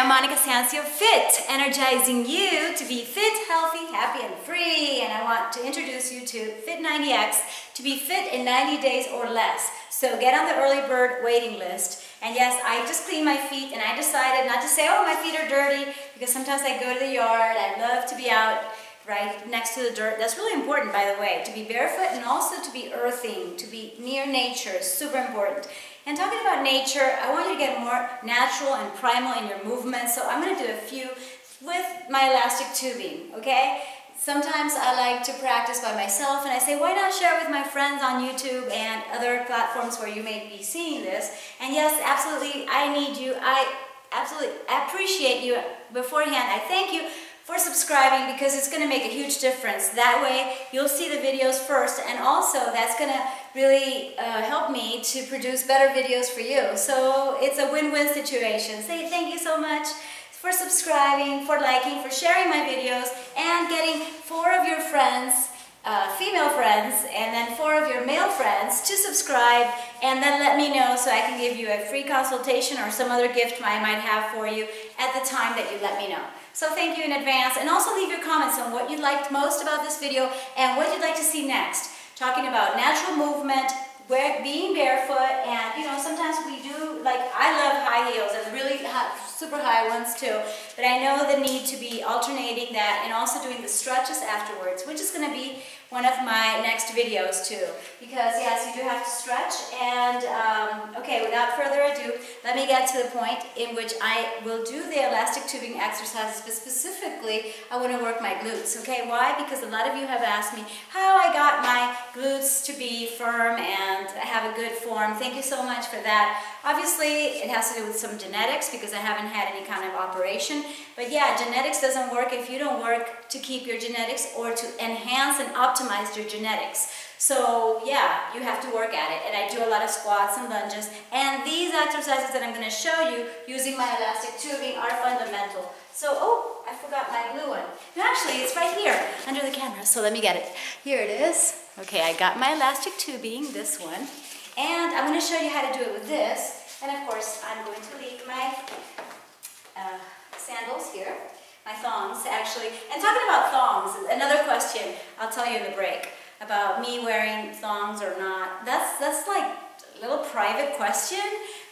I'm Monica Sancio Fit, energizing you to be fit, healthy, happy, and free. And I want to introduce you to Fit90X to be fit in 90 days or less. So get on the early bird waiting list. And yes, I just clean my feet, and I decided not to say, oh, my feet are dirty, because sometimes I go to the yard. I love to be out right next to the dirt. That's really important, by the way, to be barefoot and also to be earthing, to be near nature is super important. And talking about nature, I want you to get more natural and primal in your movement, so I'm going to do a few with my elastic tubing, okay? Sometimes I like to practice by myself, and I say, why not share with my friends on YouTube and other platforms where you may be seeing this? And yes, absolutely, I need you. I absolutely appreciate you beforehand. I thank you for subscribing, because it's going to make a huge difference. That way you'll see the videos first, and also that's going to really help me to produce better videos for you. So it's a win-win situation. Say thank you so much for subscribing, for liking, for sharing my videos, and getting 4 of your friends, female friends, and then 4 of your male friends to subscribe, and then let me know so I can give you a free consultation or some other gift I might have for you at the time that you let me know. So thank you in advance, and also leave your comments on what you liked most about this video and what you'd like to see next. Talking about natural movement, being barefoot, and you know, sometimes we do, like, I love high heels and really super high ones too, but I know the need to be alternating that and also doing the stretches afterwards, which is going to be one of my next videos too, because yes, you do have to stretch. And okay, without further ado, let me get to the point in which I will do the elastic tubing exercises, but specifically I want to work my glutes, okay? Why? Because a lot of you have asked me how I got my glutes to be firm and have a good form. Thank you so much for that. Obviously it has to do with some genetics, because I haven't had any kind of operation, but yeah, genetics doesn't work if you don't work to keep your genetics or to enhance and optimize your genetics. So yeah, you have to work at it, and I do a lot of squats and lunges, and these exercises that I'm going to show you using my elastic tubing are fundamental. So, oh, I forgot my blue one. And actually, it's right here under the camera, so let me get it. Here it is. Okay, I got my elastic tubing, this one, and I'm going to show you how to do it with this. And of course, I'm going to leave my sandals here, my thongs actually. And talking about thongs, another question I'll tell you in the break about me wearing thongs or not. That's like a little private question,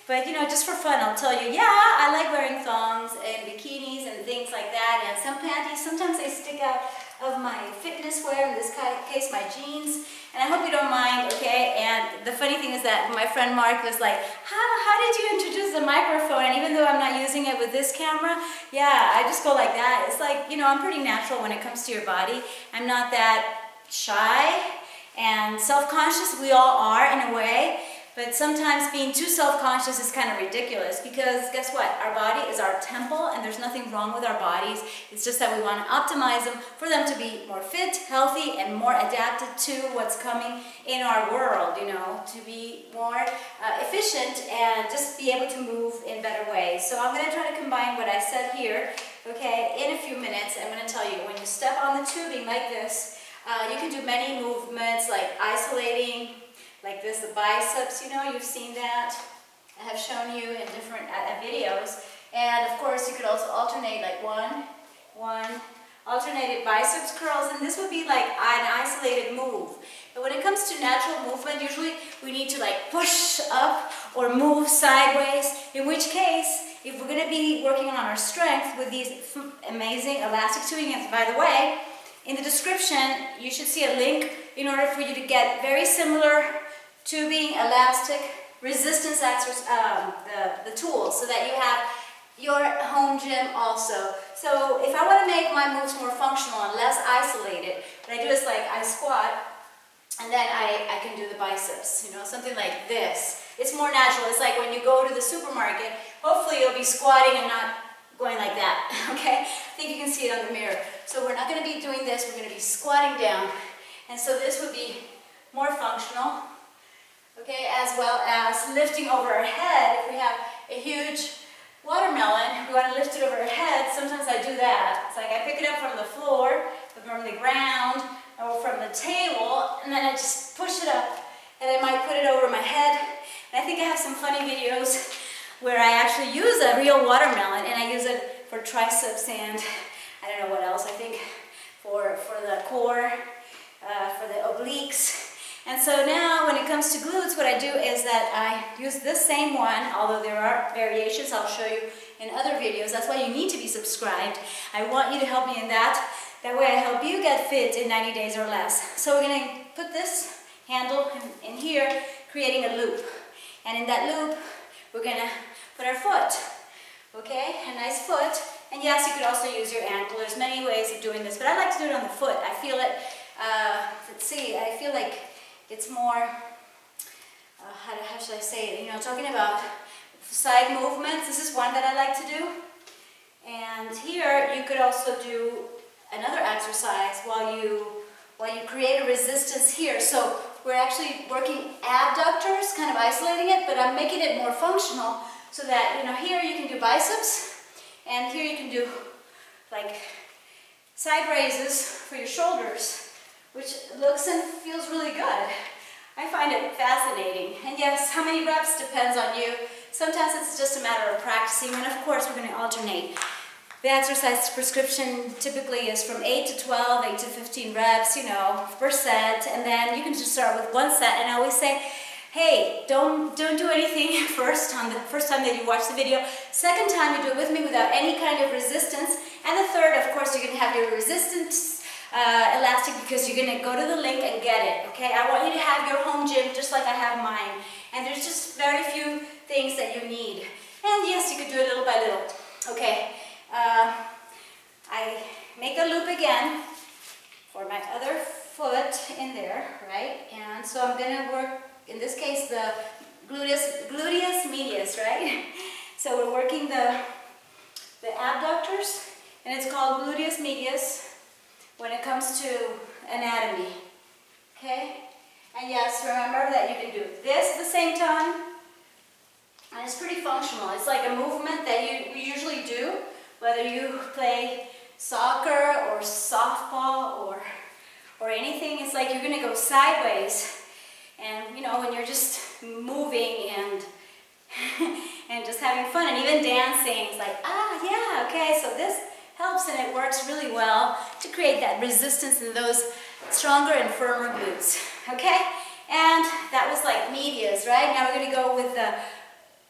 but you know, just for fun, I'll tell you, yeah, I like wearing thongs and bikinis and things like that, and some panties. Sometimes they stick out of my fitness wear, in this case my jeans, and I hope you don't mind, okay? And the funny thing is that my friend Mark was like, how did you introduce the microphone? And even though I'm not using it with this camera, yeah, I just go like that. It's like, you know, I'm pretty natural when it comes to your body. I'm not that shy and self-conscious. We all are in a way, but sometimes being too self-conscious is kind of ridiculous, because guess what? Our body is our temple, and there's nothing wrong with our bodies. It's just that we want to optimize them for them to be more fit, healthy, and more adapted to what's coming in our world, you know, to be more efficient and just be able to move in better ways. So I'm going to try to combine what I said here, okay, in a few minutes. I'm going to tell you, when you step on the tubing like this, you can do many movements, like isolating, like this, the biceps, you know, you've seen that. I have shown you in different videos. And of course, you could also alternate, like alternated biceps curls, and this would be like an isolated move. But when it comes to natural movement, usually we need to like push up or move sideways, in which case, if we're going to be working on our strength with these amazing elastic tubing, and by the way, in the description, you should see a link in order for you to get very similar tubing, elastic, resistance exercise, the tools, so that you have your home gym also. So if I want to make my moves more functional and less isolated, what I do is like I squat, and then I can do the biceps, you know, something like this. It's more natural. It's like when you go to the supermarket, hopefully you'll be squatting and not going like that, okay? I think you can see it on the mirror. So we're not going to be doing this, we're going to be squatting down. And so this would be more functional, okay, as well as lifting over our head. If we have a huge watermelon, we want to lift it over our head. Sometimes I do that. It's like I pick it up from the floor, from the ground, or from the table, and then I just push it up, and I might put it over my head. And I think I have some funny videos where I actually use a real watermelon, and I use it for triceps and I don't know what else, I think for the core, for the obliques. And so now when it comes to glutes, what I do is that I use this same one, although there are variations I'll show you in other videos. That's why you need to be subscribed. I want you to help me in that. That way I help you get fit in 90 days or less. So we're going to put this handle in here, creating a loop. And in that loop, we're going to put our foot. Okay, a nice foot. And yes, you could also use your ankle. There's many ways of doing this, but I like to do it on the foot. I feel it, let's see, I feel like it's more, how should I say it? You know, talking about side movements, this is one that I like to do. And here, you could also do another exercise while you create a resistance here. So we're actually working abductors, kind of isolating it, but I'm making it more functional so that, you know, here you can do biceps, and here you can do like side raises for your shoulders, which looks and feels really good. I find it fascinating. And yes, how many reps depends on you. Sometimes it's just a matter of practicing, and of course we're going to alternate. The exercise prescription typically is from 8 to 12, 8 to 15 reps, you know, per set, and then you can just start with one set. And I always say, hey, don't do anything first on the first time that you watch the video. Second time you do it with me without any kind of resistance. And the third, of course, you're going to have your resistance elastic because you're going to go to the link and get it, okay? I want you to have your home gym just like I have mine. And there's just very few things that you need. And yes, you could do it little by little, okay? I make a loop again for my other foot in there, right? And so I'm going to work, in this case, the gluteus medius, right? So we're working the abductors, and it's called gluteus medius when it comes to anatomy, okay? And yes, remember that you can do this at the same time, and it's pretty functional. It's like a movement that you usually do, whether you play soccer or softball or anything. It's like you're going to go sideways, and you know, when you're just moving and just having fun, and even dancing, it's like, ah, yeah, okay, so this helps, and it works really well to create that resistance in those stronger and firmer glutes, okay? And that was like medius, right? Now we're going to go with the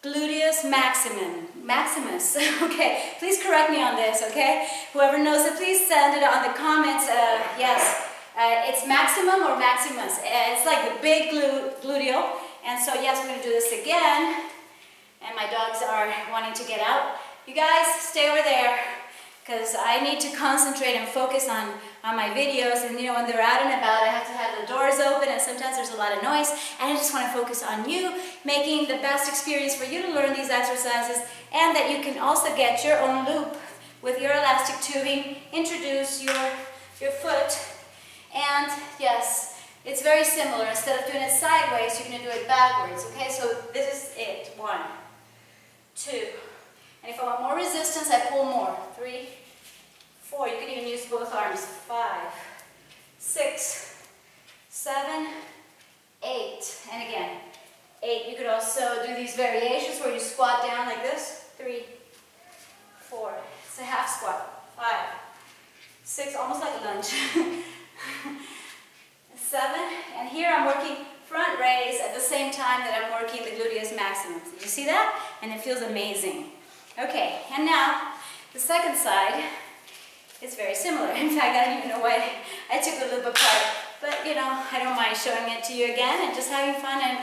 gluteus maximus, okay? Please correct me on this, okay? Whoever knows it, please send it on the comments. Yes, it's maximum or maximus. It's like the big gluteal. And so yes, we're going to do this again. And my dogs are wanting to get out. You guys, stay over there, because I need to concentrate and focus on my videos. And you know, when they're out and about, I have to have the doors open, and sometimes there's a lot of noise, and I just want to focus on you, making the best experience for you to learn these exercises, and that you can also get your own loop with your elastic tubing, introduce your foot, and yes, it's very similar. Instead of doing it sideways, you're going to do it backwards, okay? So this is it, 1, 2, and if I want more resistance, I pull more, 3, 4, you can even use both arms, 5, 6, 7, 8, and again, 8. You could also do these variations where you squat down like this, 3, 4, it's a half squat, 5, 6, almost like a lunge, 7, and here I'm working front raise at the same time that I'm working the gluteus maximus. Did you see that? And it feels amazing. Okay, and now the second side is very similar. In fact, I don't even know why I took the loop apart, but you know, I don't mind showing it to you again and just having fun and,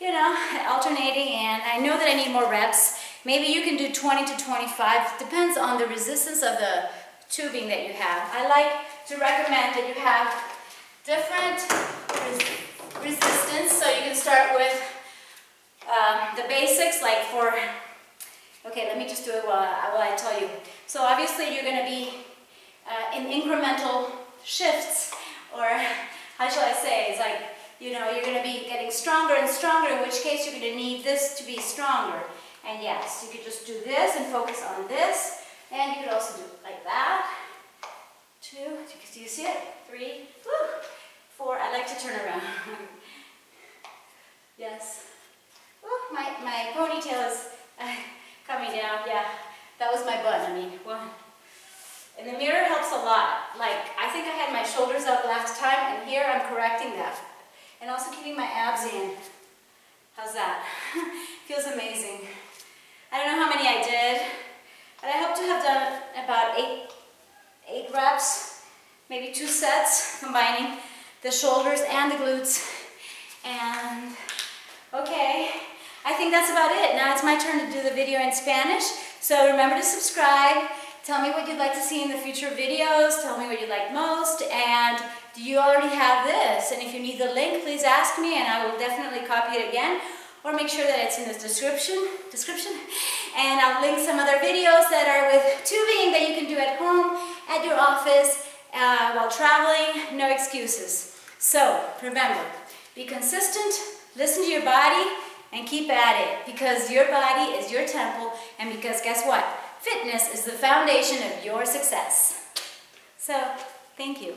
you know, alternating. And I know that I need more reps. Maybe you can do 20 to 25, depends on the resistance of the tubing that you have. I like to recommend that you have different resistance, so you can start with the basics, like for, okay, let me just do it while I tell you. So obviously you're going to be in incremental shifts, or how shall I say, it's like, you know, you're going to be getting stronger and stronger, in which case you're going to need this to be stronger. And yes, you could just do this and focus on this, and you could also do it like that, 2, do you see it, 3, woo, 4, I like to turn around, yes, oh, my ponytail is coming down, yeah, that was my butt, I mean, one. And the mirror helps a lot. Like, I think I had my shoulders up last time, and here I'm correcting that. And also keeping my abs in. How's that? Feels amazing. I don't know how many I did, but I hope to have done about eight reps, maybe 2 sets, combining the shoulders and the glutes. And, okay, I think that's about it. Now it's my turn to do the video in Spanish, so remember to subscribe. Tell me what you'd like to see in the future videos, tell me what you like most, and do you already have this? And if you need the link, please ask me and I will definitely copy it again, or make sure that it's in the description. And I'll link some other videos that are with tubing that you can do at home, at your office, while traveling, no excuses. So remember, be consistent, listen to your body, and keep at it, because your body is your temple, and because guess what? Fitness is the foundation of your success. So, thank you.